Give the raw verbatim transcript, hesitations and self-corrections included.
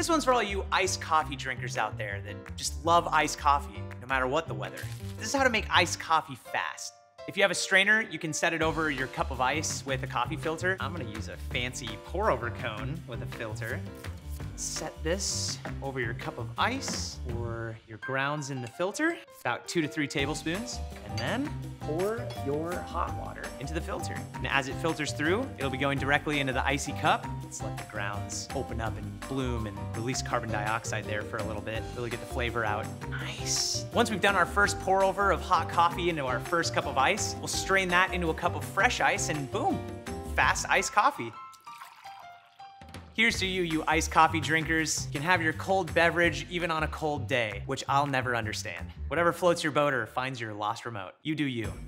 This one's for all you iced coffee drinkers out there that just love iced coffee, no matter what the weather. This is how to make iced coffee fast. If you have a strainer, you can set it over your cup of ice with a coffee filter. I'm gonna use a fancy pour-over cone with a filter. Set this over your cup of ice or your grounds in the filter, about two to three tablespoons, and then pour your hot water into the filter. And as it filters through, it'll be going directly into the icy cup. Let's let the grounds open up and bloom and release carbon dioxide there for a little bit, really get the flavor out. Nice. Once we've done our first pour over of hot coffee into our first cup of ice, we'll strain that into a cup of fresh ice and boom, fast iced coffee. Here's to you, you iced coffee drinkers. You can have your cold beverage even on a cold day, which I'll never understand. Whatever floats your boat or finds your lost remote, you do you.